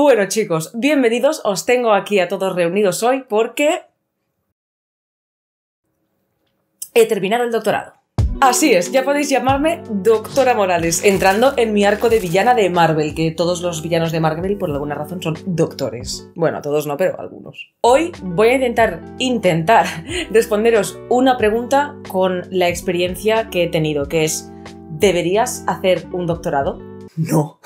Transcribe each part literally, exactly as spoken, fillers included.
Bueno, chicos, bienvenidos. Os tengo aquí a todos reunidos hoy porque he terminado el doctorado. Así es, ya podéis llamarme Doctora Morales, entrando en mi arco de villana de Marvel, que todos los villanos de Marvel por alguna razón son doctores. Bueno, todos no, pero algunos. Hoy voy a intentar, intentar responderos una pregunta con la experiencia que he tenido, que es ¿deberías hacer un doctorado? No,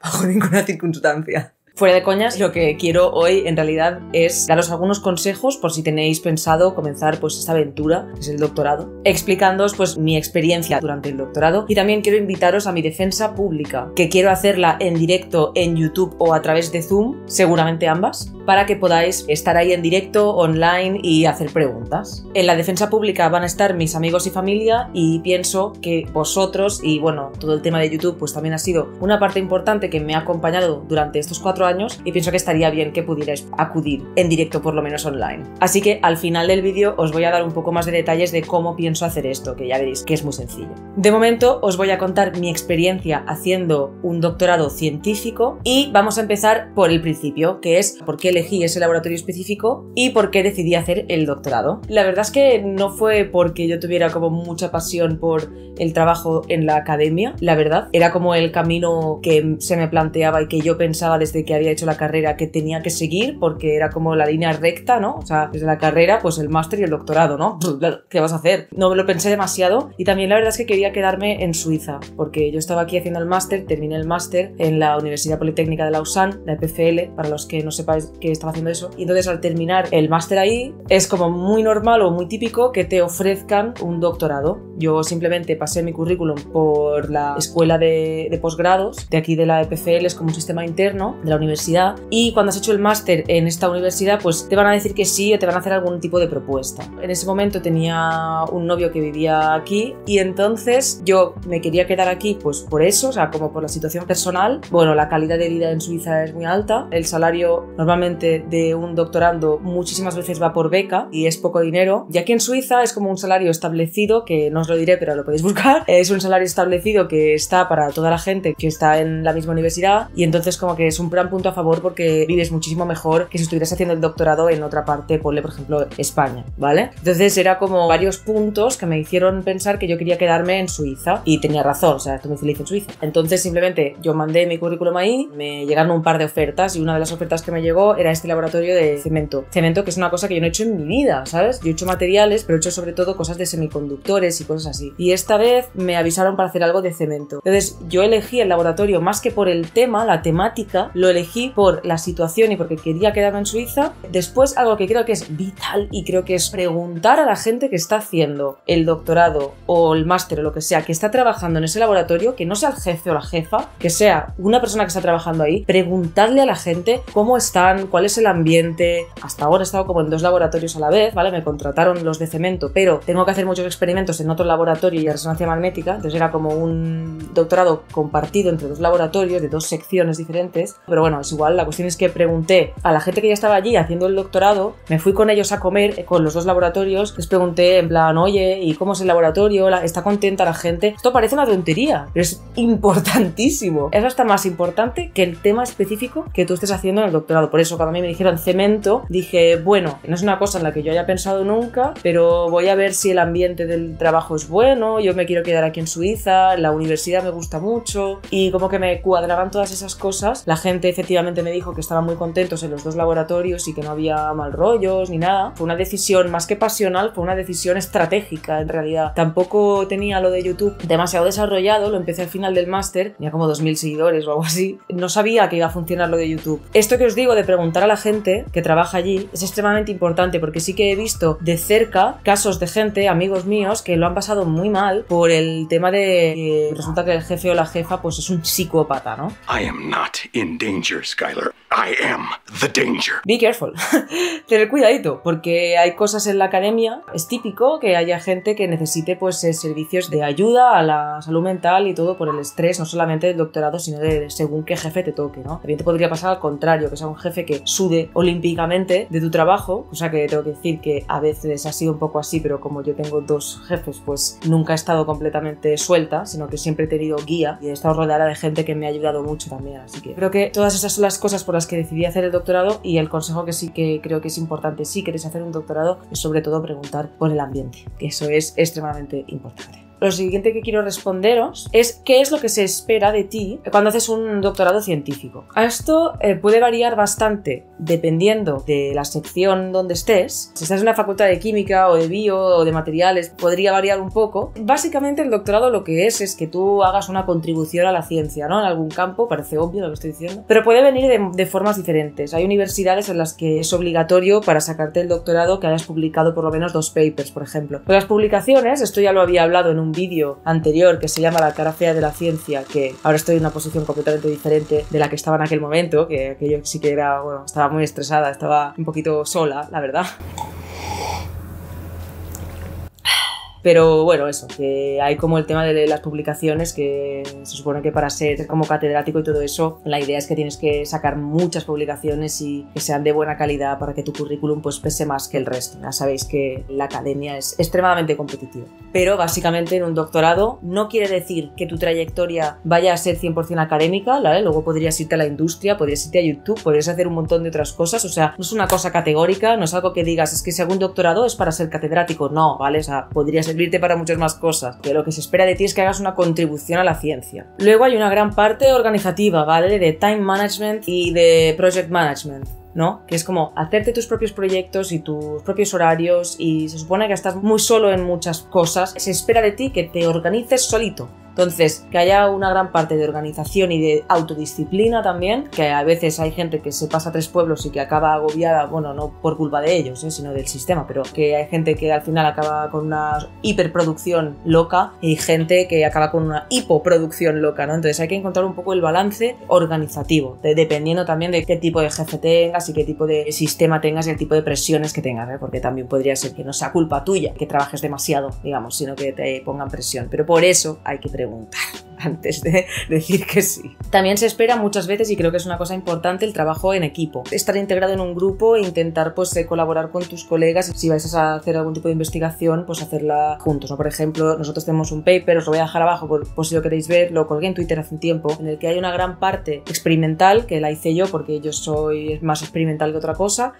bajo ninguna circunstancia. Fuera de coñas, lo que quiero hoy en realidad es daros algunos consejos por si tenéis pensado comenzar pues esta aventura, que es el doctorado, explicándoos pues mi experiencia durante el doctorado, y también quiero invitaros a mi defensa pública, que quiero hacerla en directo en YouTube o a través de Zoom, seguramente ambas, para que podáis estar ahí en directo, online y hacer preguntas. En la defensa pública van a estar mis amigos y familia, y pienso que vosotros, y bueno, todo el tema de YouTube pues también ha sido una parte importante que me ha acompañado durante estos cuatro años años y pienso que estaría bien que pudierais acudir en directo, por lo menos online. Así que al final del vídeo os voy a dar un poco más de detalles de cómo pienso hacer esto, que ya veréis que es muy sencillo. De momento os voy a contar mi experiencia haciendo un doctorado científico y vamos a empezar por el principio, que es por qué elegí ese laboratorio específico y por qué decidí hacer el doctorado. La verdad es que no fue porque yo tuviera como mucha pasión por el trabajo en la academia, la verdad. Era como el camino que se me planteaba y que yo pensaba desde que había hecho la carrera que tenía que seguir, porque era como la línea recta, ¿no? O sea, desde la carrera, pues el máster y el doctorado, ¿no? ¿Qué vas a hacer? No me lo pensé demasiado, y también la verdad es que quería quedarme en Suiza, porque yo estaba aquí haciendo el máster, terminé el máster en la Universidad Politécnica de Lausanne, la E P F L, para los que no sepáis que estaba haciendo eso, y entonces al terminar el máster ahí, es como muy normal o muy típico que te ofrezcan un doctorado. Yo simplemente pasé mi currículum por la escuela de, de posgrados de aquí de la E P F L, es como un sistema interno de la universidad, y cuando has hecho el máster en esta universidad pues te van a decir que sí o te van a hacer algún tipo de propuesta. En ese momento tenía un novio que vivía aquí y entonces yo me quería quedar aquí pues por eso, o sea, como por la situación personal. Bueno, la calidad de vida en Suiza es muy alta, el salario normalmente de un doctorando muchísimas veces va por beca y es poco dinero, y aquí en Suiza es como un salario establecido, que no os lo diré pero lo podéis buscar, es un salario establecido que está para toda la gente que está en la misma universidad, y entonces como que es un gran punto a favor porque vives muchísimo mejor que si estuvieras haciendo el doctorado en otra parte, ponle por ejemplo España, ¿vale? Entonces era como varios puntos que me hicieron pensar que yo quería quedarme en Suiza, y tenía razón, o sea, estoy muy feliz en Suiza. Entonces simplemente yo mandé mi currículum ahí, me llegaron un par de ofertas y una de las ofertas que me llegó era este laboratorio de cemento. Cemento, que es una cosa que yo no he hecho en mi vida, ¿sabes? Yo he hecho materiales, pero he hecho sobre todo cosas de semiconductores y cosas así. Y esta vez me avisaron para hacer algo de cemento. Entonces yo elegí el laboratorio más que por el tema, la temática, lo elegí por la situación y porque quería quedarme en Suiza. Después, algo que creo que es vital y creo que es preguntar a la gente que está haciendo el doctorado o el máster o lo que sea, que está trabajando en ese laboratorio, que no sea el jefe o la jefa, que sea una persona que está trabajando ahí, preguntarle a la gente cómo están, cuál es el ambiente. Hasta ahora he estado como en dos laboratorios a la vez, ¿vale? Me contrataron los de cemento, pero tengo que hacer muchos experimentos en otro laboratorio y en resonancia magnética, entonces era como un doctorado compartido entre dos laboratorios de dos secciones diferentes. Pero bueno, es igual, la cuestión es que pregunté a la gente que ya estaba allí haciendo el doctorado, me fui con ellos a comer, con los dos laboratorios, les pregunté en plan, oye, ¿y cómo es el laboratorio? ¿Está contenta la gente? Esto parece una tontería, pero es importantísimo. Es hasta más importante que el tema específico que tú estés haciendo en el doctorado. Por eso, cuando a mí me dijeron cemento, dije, bueno, no es una cosa en la que yo haya pensado nunca, pero voy a ver si el ambiente del trabajo es bueno, yo me quiero quedar aquí en Suiza, la universidad me gusta mucho, y como que me cuadraban todas esas cosas. La gente efectivamente me dijo que estaban muy contentos en los dos laboratorios y que no había mal rollos ni nada. Fue una decisión más que pasional, fue una decisión estratégica en realidad. Tampoco tenía lo de YouTube demasiado desarrollado, lo empecé al final del máster, tenía como dos mil seguidores o algo así. No sabía que iba a funcionar lo de YouTube. Esto que os digo de preguntar a la gente que trabaja allí es extremadamente importante, porque sí que he visto de cerca casos de gente, amigos míos, que lo han pasado muy mal por el tema de que resulta que el jefe o la jefa pues es un psicópata, ¿no? I am not in danger, Skyler. I am the danger. Be careful. Tener cuidadito, porque hay cosas en la academia, es típico que haya gente que necesite pues servicios de ayuda a la salud mental y todo por el estrés, no solamente del doctorado, sino de según qué jefe te toque, ¿no? También te podría pasar al contrario, que sea un jefe que sude olímpicamente de tu trabajo, cosa que tengo que decir que a veces ha sido un poco así, pero como yo tengo dos jefes, pues nunca he estado completamente suelta, sino que siempre he tenido guía y he estado rodeada de gente que me ha ayudado mucho también, así que creo que todas esas son las cosas por las que decidí hacer el doctorado, y el consejo que sí que creo que es importante si queréis hacer un doctorado es sobre todo preguntar por el ambiente, que eso es extremadamente importante. Lo siguiente que quiero responderos es qué es lo que se espera de ti cuando haces un doctorado científico. Esto eh, puede variar bastante dependiendo de la sección donde estés. Si estás en una facultad de química o de bio o de materiales, podría variar un poco. Básicamente el doctorado lo que es es que tú hagas una contribución a la ciencia, ¿no? En algún campo, parece obvio lo que estoy diciendo, pero puede venir de, de formas diferentes. Hay universidades en las que es obligatorio para sacarte el doctorado que hayas publicado por lo menos dos papers, por ejemplo. Pero las publicaciones, esto ya lo había hablado en un un vídeo anterior que se llama La cara fea de la ciencia, que ahora estoy en una posición completamente diferente de la que estaba en aquel momento, que, que yo sí que era, bueno, estaba muy estresada, estaba un poquito sola, la verdad. Pero bueno, eso, que hay como el tema de las publicaciones, que se supone que para ser como catedrático y todo eso, la idea es que tienes que sacar muchas publicaciones y que sean de buena calidad para que tu currículum pues pese más que el resto. Ya sabéis que la academia es extremadamente competitiva. Pero básicamente en un doctorado no quiere decir que tu trayectoria vaya a ser cien por cien académica, ¿vale? Luego podrías irte a la industria, podrías irte a YouTube, podrías hacer un montón de otras cosas, o sea, no es una cosa categórica, no es algo que digas, es que si hago un doctorado es para ser catedrático, no, ¿vale? O sea, podría ser servirte para muchas más cosas, que lo que se espera de ti es que hagas una contribución a la ciencia. Luego hay una gran parte organizativa, ¿vale? De time management y de project management, ¿no? Que es como hacerte tus propios proyectos y tus propios horarios, y se supone que estás muy solo en muchas cosas. Se espera de ti que te organices solito. Entonces, que haya una gran parte de organización y de autodisciplina también, que a veces hay gente que se pasa a tres pueblos y que acaba agobiada, bueno, no por culpa de ellos, ¿eh? Sino del sistema, pero que hay gente que al final acaba con una hiperproducción loca y gente que acaba con una hipoproducción loca, ¿no? Entonces hay que encontrar un poco el balance organizativo, de, dependiendo también de qué tipo de jefe tengas y qué tipo de sistema tengas y el tipo de presiones que tengas, ¿eh? Porque también podría ser que no sea culpa tuya que trabajes demasiado, digamos, sino que te pongan presión. Pero por eso hay que preguntar antes de decir que sí. También se espera muchas veces, y creo que es una cosa importante, el trabajo en equipo. Estar integrado en un grupo e intentar pues colaborar con tus colegas. Si vais a hacer algún tipo de investigación, pues hacerla juntos, ¿no? Por ejemplo, nosotros tenemos un paper, os lo voy a dejar abajo por, por si lo queréis ver, lo colgué en Twitter hace un tiempo, en el que hay una gran parte experimental, que la hice yo porque yo soy más experimental que otra cosa.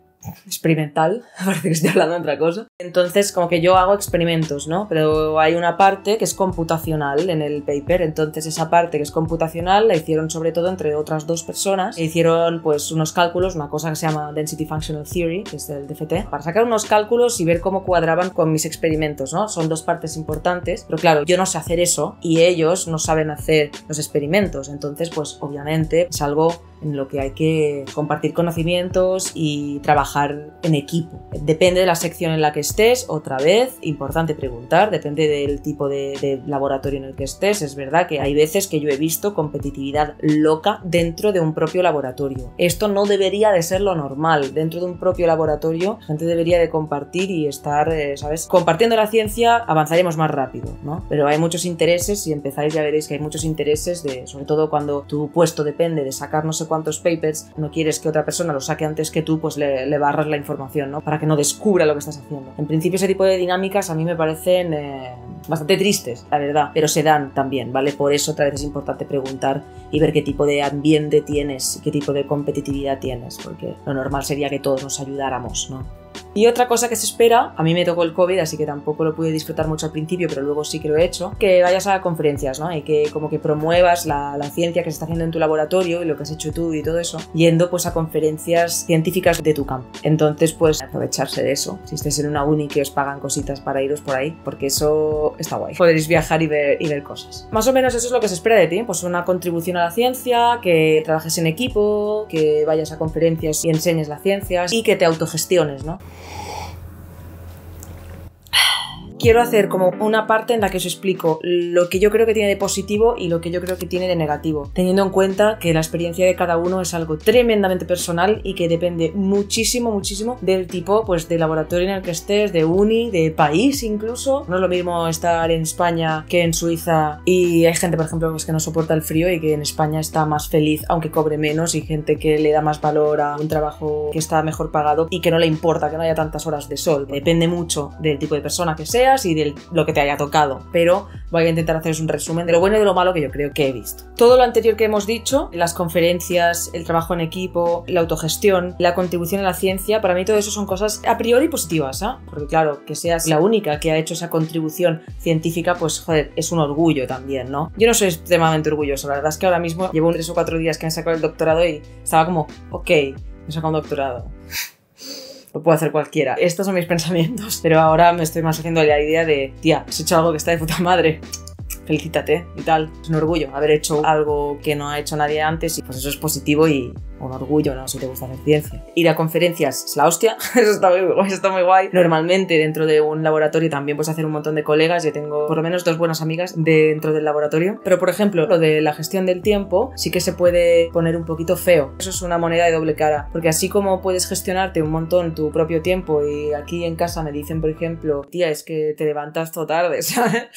Experimental, parece que estoy hablando de otra cosa. Entonces, como que yo hago experimentos, ¿no? Pero hay una parte que es computacional en el paper, entonces esa parte que es computacional la hicieron sobre todo entre otras dos personas. E hicieron pues unos cálculos, una cosa que se llama Density Functional Theory, que es del D F T, para sacar unos cálculos y ver cómo cuadraban con mis experimentos, ¿no? Son dos partes importantes, pero claro, yo no sé hacer eso y ellos no saben hacer los experimentos, entonces pues obviamente es algo en lo que hay que compartir conocimientos y trabajar en equipo. Depende de la sección en la que estés, otra vez, importante preguntar, depende del tipo de, de laboratorio en el que estés. Es verdad que hay veces que yo he visto competitividad loca dentro de un propio laboratorio. Esto no debería de ser lo normal. Dentro de un propio laboratorio, la gente debería de compartir y estar, eh, ¿sabes? Compartiendo la ciencia avanzaremos más rápido, ¿no? Pero hay muchos intereses, si empezáis ya veréis que hay muchos intereses, de, sobre todo cuando tu puesto depende de sacar no sé cuántos papers, no quieres que otra persona lo saque antes que tú, pues le, le barras la información, ¿no? Para que no descubra lo que estás haciendo. En principio ese tipo de dinámicas a mí me parecen eh, bastante tristes, la verdad, pero se dan también, ¿vale? Por eso otra vez es importante preguntar y ver qué tipo de ambiente tienes, qué tipo de competitividad tienes, porque lo normal sería que todos nos ayudáramos, ¿no? Y otra cosa que se espera, a mí me tocó el COVID, así que tampoco lo pude disfrutar mucho al principio, pero luego sí que lo he hecho, que vayas a conferencias, ¿no? Y que como que promuevas la, la ciencia que se está haciendo en tu laboratorio y lo que has hecho tú y todo eso, yendo pues a conferencias científicas de tu campo. Entonces pues aprovecharse de eso, si estáis en una uni que os pagan cositas para iros por ahí, porque eso está guay. Podréis viajar y ver, y ver cosas. Más o menos eso es lo que se espera de ti, pues una contribución a la ciencia, que trabajes en equipo, que vayas a conferencias y enseñes la ciencia y que te autogestiones, ¿no? quiero hacer como una parte en la que os explico lo que yo creo que tiene de positivo y lo que yo creo que tiene de negativo, teniendo en cuenta que la experiencia de cada uno es algo tremendamente personal y que depende muchísimo, muchísimo del tipo, pues, de laboratorio en el que estés, de uni, de país incluso. No es lo mismo estar en España que en Suiza, y hay gente, por ejemplo, pues, que no soporta el frío y que en España está más feliz aunque cobre menos, y gente que le da más valor a un trabajo que está mejor pagado y que no le importa que no haya tantas horas de sol. Depende mucho del tipo de persona que seas y de lo que te haya tocado, pero voy a intentar haceros un resumen de lo bueno y de lo malo que yo creo que he visto. Todo lo anterior que hemos dicho, las conferencias, el trabajo en equipo, la autogestión, la contribución a la ciencia, para mí todo eso son cosas a priori positivas, ¿eh? Porque claro, que seas la única que ha hecho esa contribución científica, pues joder, es un orgullo también, ¿no? Yo no soy extremadamente orgullosa, la verdad es que ahora mismo llevo tres o cuatro días que han sacado el doctorado y estaba como, ok, me he sacado un doctorado. Lo puede hacer cualquiera. Estos son mis pensamientos. Pero ahora me estoy más haciendo la idea de, tía, has hecho algo que está de puta madre. Felicítate y tal. Es un orgullo haber hecho algo que no ha hecho nadie antes y pues eso es positivo y un orgullo, ¿no? Si te gusta hacer ciencia. Ir a conferencias es la hostia, eso está muy guay, está muy guay. Normalmente dentro de un laboratorio también puedes hacer un montón de colegas, yo tengo por lo menos dos buenas amigas dentro del laboratorio, pero por ejemplo lo de la gestión del tiempo sí que se puede poner un poquito feo, eso es una moneda de doble cara, porque así como puedes gestionarte un montón tu propio tiempo, y aquí en casa me dicen por ejemplo, tía, es que te levantas todo tarde, ¿sabes?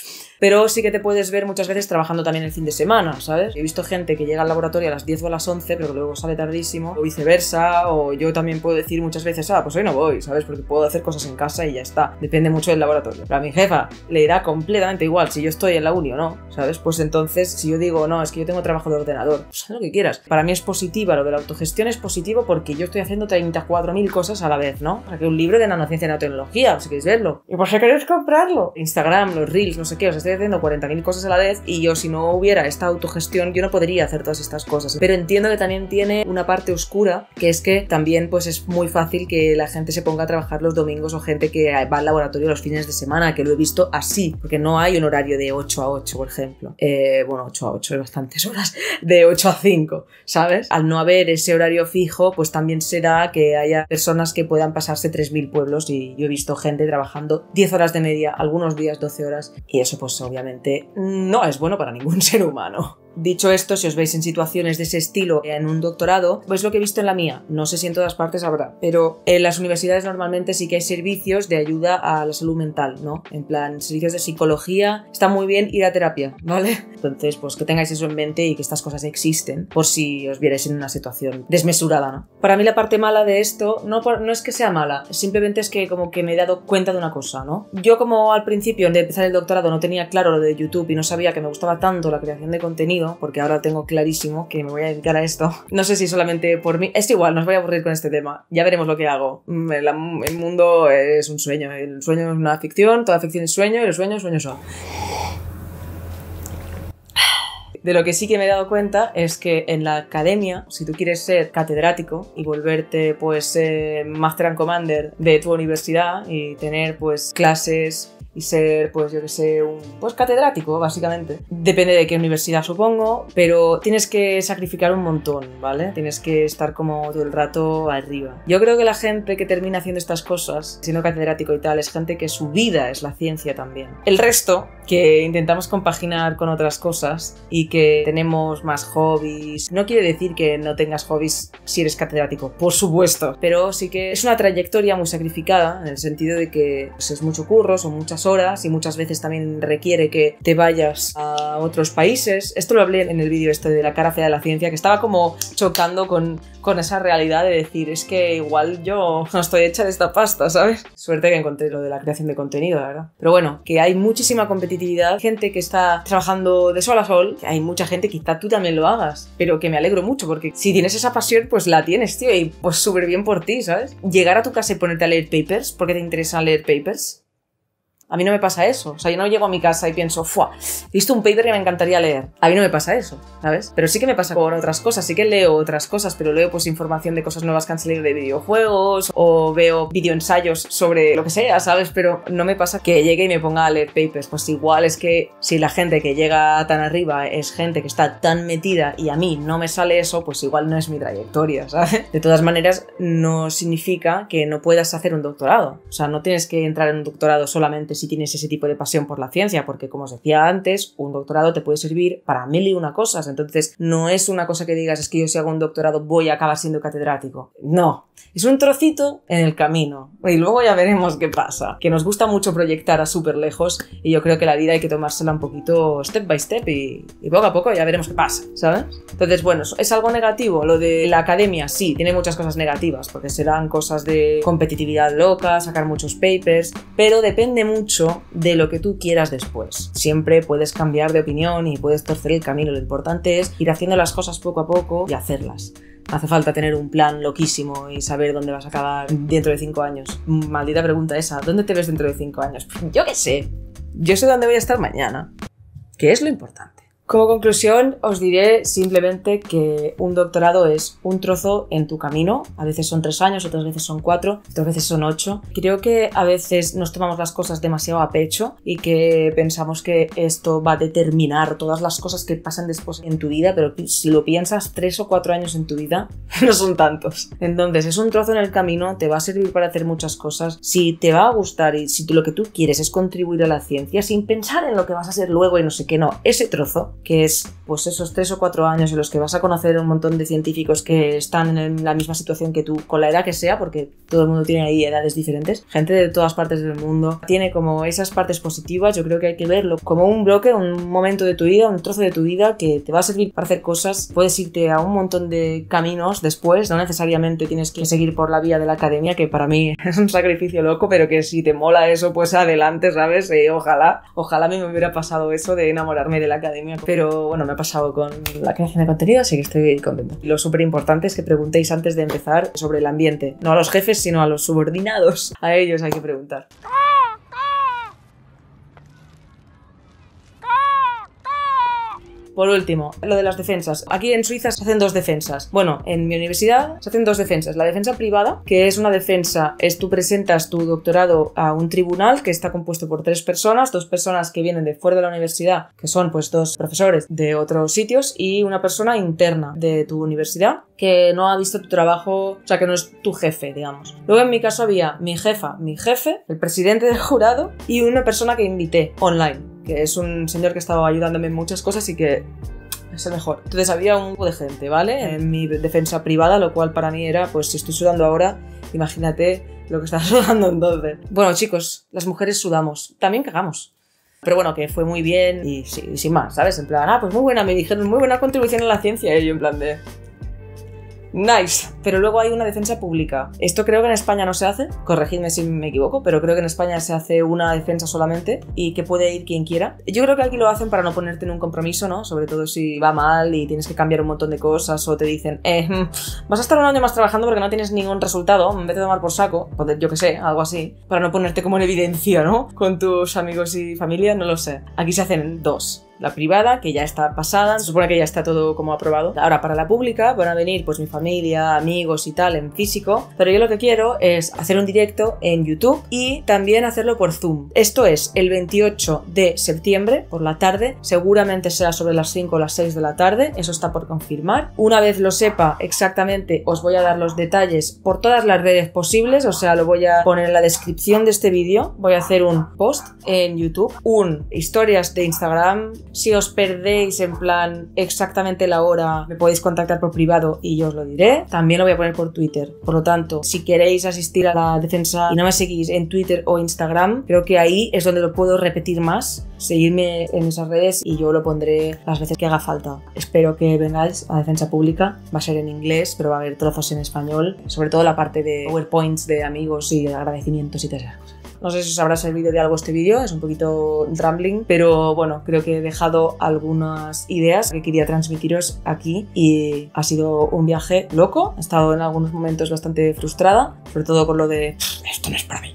Pero sí que te puedes ver muchas veces trabajando también el fin de semana, ¿sabes? He visto gente que llega al laboratorio a las diez o a las once, pero que luego sale tarde, o viceversa, o yo también puedo decir muchas veces, ah, pues hoy no voy, ¿sabes? Porque puedo hacer cosas en casa y ya está. Depende mucho del laboratorio. Pero a mi jefa le irá completamente igual si yo estoy en la uni o no, ¿sabes? Pues entonces, si yo digo, no, es que yo tengo trabajo de ordenador, pues haz lo que quieras. Para mí es positiva, lo de la autogestión es positivo porque yo estoy haciendo treinta y cuatro mil cosas a la vez, ¿no? Saqué un libro de nanociencia y nanotecnología, si queréis verlo. Y por si queréis comprarlo. Instagram, los Reels, no sé qué, os estoy haciendo cuarenta mil cosas a la vez y yo, si no hubiera esta autogestión, yo no podría hacer todas estas cosas. Pero entiendo que también tiene una parte oscura, que es que también pues es muy fácil que la gente se ponga a trabajar los domingos, o gente que va al laboratorio los fines de semana, que lo he visto así, porque no hay un horario de ocho a ocho, por ejemplo. Eh, bueno, ocho a ocho es bastantes horas, de ocho a cinco, ¿sabes? Al no haber ese horario fijo, pues también se da que haya personas que puedan pasarse tres mil pueblos, y yo he visto gente trabajando diez horas de media, algunos días doce horas, y eso pues obviamente no es bueno para ningún ser humano. Dicho esto, si os veis en situaciones de ese estilo en un doctorado, pues lo que he visto en la mía, no sé si en todas partes habrá, pero en las universidades normalmente sí que hay servicios de ayuda a la salud mental, ¿no? En plan, servicios de psicología, está muy bien ir a terapia, ¿vale? Entonces, pues que tengáis eso en mente y que estas cosas existen, por si os vierais en una situación desmesurada, ¿no? Para mí la parte mala de esto, no, por, no es que sea mala, simplemente es que como que me he dado cuenta de una cosa, ¿no? Yo como al principio, de empezar el doctorado, no tenía claro lo de YouTube y no sabía que me gustaba tanto la creación de contenido, porque ahora tengo clarísimo que me voy a dedicar a esto. No sé si solamente por mí, es igual, nos voy a aburrir con este tema, ya veremos lo que hago. El, el mundo es un sueño, el sueño es una ficción, toda ficción es sueño y los sueños, sueños son. De lo que sí que me he dado cuenta es que en la academia, si tú quieres ser catedrático y volverte pues eh, Master and Commander de tu universidad y tener pues clases y ser, pues yo que sé, un pues, catedrático, básicamente. Depende de qué universidad, supongo, pero tienes que sacrificar un montón, ¿vale? Tienes que estar como todo el rato arriba. Yo creo que la gente que termina haciendo estas cosas, siendo catedrático y tal, es gente que su vida es la ciencia también. El resto, que intentamos compaginar con otras cosas y que tenemos más hobbies, no quiere decir que no tengas hobbies si eres catedrático, por supuesto, pero sí que es una trayectoria muy sacrificada, en el sentido de que pues, es mucho curro, son muchas horas y muchas veces también requiere que te vayas a otros países. Esto lo hablé en el vídeo este de la cara fea de la ciencia, que estaba como chocando con, con esa realidad de decir, es que igual yo no estoy hecha de esta pasta, ¿sabes? Suerte que encontré lo de la creación de contenido, la verdad. Pero bueno, que hay muchísima competitividad, gente que está trabajando de sol a sol, que hay mucha gente, quizá tú también lo hagas, pero que me alegro mucho porque si tienes esa pasión, pues la tienes, tío, y pues súper bien por ti, ¿sabes? Llegar a tu casa y ponerte a leer papers, porque te interesa leer papers. A mí no me pasa eso, o sea, yo no llego a mi casa y pienso, ¡fua! He visto un paper que me encantaría leer. A mí no me pasa eso, ¿sabes? Pero sí que me pasa con otras cosas, sí que leo otras cosas, pero leo pues información de cosas nuevas que han salido de videojuegos, o veo videoensayos sobre lo que sea, ¿sabes? Pero no me pasa que llegue y me ponga a leer papers. Pues igual es que si la gente que llega tan arriba es gente que está tan metida y a mí no me sale eso, pues igual no es mi trayectoria, ¿sabes? De todas maneras, no significa que no puedas hacer un doctorado. O sea, no tienes que entrar en un doctorado solamente si tienes ese tipo de pasión por la ciencia, porque como os decía antes, un doctorado te puede servir para mil y una cosas, entonces no es una cosa que digas, es que yo si hago un doctorado voy a acabar siendo catedrático. No, es un trocito en el camino y luego ya veremos qué pasa. Que nos gusta mucho proyectar a súper lejos y yo creo que la vida hay que tomársela un poquito step by step y, y poco a poco ya veremos qué pasa, ¿sabes? Entonces, bueno, ¿es algo negativo? Lo de la academia, sí, tiene muchas cosas negativas, porque se dan cosas de competitividad loca, sacar muchos papers, pero depende mucho de lo que tú quieras después. Siempre puedes cambiar de opinión y puedes torcer el camino, lo importante es ir haciendo las cosas poco a poco y hacerlas. Hace falta tener un plan loquísimo y saber dónde vas a acabar dentro de cinco años. Maldita pregunta esa, ¿dónde te ves dentro de cinco años? Yo qué sé, yo sé dónde voy a estar mañana, que es lo importante. Como conclusión, os diré simplemente que un doctorado es un trozo en tu camino. A veces son tres años, otras veces son cuatro, otras veces son ocho. Creo que a veces nos tomamos las cosas demasiado a pecho y que pensamos que esto va a determinar todas las cosas que pasan después en tu vida, pero si lo piensas, tres o cuatro años en tu vida no son tantos. Entonces, es un trozo en el camino, te va a servir para hacer muchas cosas. Si te va a gustar y si lo que tú quieres es contribuir a la ciencia sin pensar en lo que vas a hacer luego y no sé qué, no, ese trozo, que es pues esos tres o cuatro años en los que vas a conocer un montón de científicos que están en la misma situación que tú, con la edad que sea, porque todo el mundo tiene ahí edades diferentes, gente de todas partes del mundo, tiene como esas partes positivas. Yo creo que hay que verlo como un bloque, un momento de tu vida, un trozo de tu vida que te va a servir para hacer cosas. Puedes irte a un montón de caminos después, no necesariamente tienes que seguir por la vía de la academia, que para mí es un sacrificio loco, pero que si te mola eso, pues adelante, ¿sabes? Eh, ojalá, ojalá a mí me hubiera pasado eso de enamorarme de la academia. Pero bueno, me ha pasado con la creación de contenido, así que estoy contenta. Lo súper importante es que preguntéis antes de empezar sobre el ambiente. No a los jefes, sino a los subordinados. A ellos hay que preguntar. Por último, lo de las defensas. Aquí en Suiza se hacen dos defensas. Bueno, en mi universidad se hacen dos defensas. La defensa privada, que es una defensa, es tú presentas tu doctorado a un tribunal que está compuesto por tres personas, dos personas que vienen de fuera de la universidad, que son pues dos profesores de otros sitios, y una persona interna de tu universidad que no ha visto tu trabajo, o sea, que no es tu jefe, digamos. Luego en mi caso había mi jefa, mi jefe, el presidente del jurado y una persona que invité online, que es un señor que estaba ayudándome en muchas cosas y que es el mejor. Entonces había un grupo de gente, ¿vale? En mi defensa privada, lo cual para mí era, pues si estoy sudando ahora, imagínate lo que estaba sudando entonces. Bueno, chicos, las mujeres sudamos, también cagamos. Pero bueno, que fue muy bien y, sí, y sin más, ¿sabes? En plan, ah, pues muy buena, me dijeron, muy buena contribución a la ciencia. Y yo en plan de... nice. Pero luego hay una defensa pública. Esto creo que en España no se hace, corregidme si me equivoco, pero creo que en España se hace una defensa solamente y que puede ir quien quiera. Yo creo que aquí lo hacen para no ponerte en un compromiso, ¿no? Sobre todo si va mal y tienes que cambiar un montón de cosas o te dicen, eh, vas a estar un año más trabajando porque no tienes ningún resultado, en vez de tomar por saco, yo que sé, algo así, para no ponerte como en evidencia, ¿no? Con tus amigos y familia, no lo sé. Aquí se hacen dos. La privada, que ya está pasada, se supone que ya está todo como aprobado. Ahora, para la pública van a venir pues mi familia, amigos y tal, en físico, pero yo lo que quiero es hacer un directo en YouTube y también hacerlo por Zoom. Esto es el veintiocho de septiembre, por la tarde, seguramente será sobre las cinco o las seis de la tarde, eso está por confirmar. Una vez lo sepa exactamente, os voy a dar los detalles por todas las redes posibles, o sea, lo voy a poner en la descripción de este vídeo, voy a hacer un post en YouTube, un historias de Instagram. Si os perdéis en plan exactamente la hora, me podéis contactar por privado y yo os lo diré. También lo voy a poner por Twitter. Por lo tanto, si queréis asistir a la defensa y no me seguís en Twitter o Instagram, creo que ahí es donde lo puedo repetir más. Seguidme en esas redes y yo lo pondré las veces que haga falta. Espero que vengáis a defensa pública. Va a ser en inglés, pero va a haber trozos en español. Sobre todo la parte de PowerPoints de amigos y de agradecimientos y todas esas cosas. No sé si os habrá servido de algo este vídeo, es un poquito rambling, pero bueno, creo que he dejado algunas ideas que quería transmitiros aquí y ha sido un viaje loco. He estado en algunos momentos bastante frustrada, sobre todo con lo de esto no es para mí.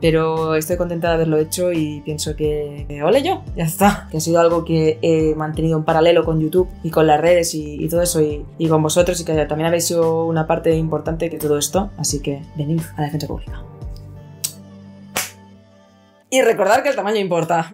Pero estoy contenta de haberlo hecho y pienso que eh, ole yo, ya está. Que ha sido algo que he mantenido en paralelo con YouTube y con las redes y, y todo eso y, y con vosotros y que también habéis sido una parte importante de todo esto. Así que venid a la defensa pública. Y recordar que el tamaño importa.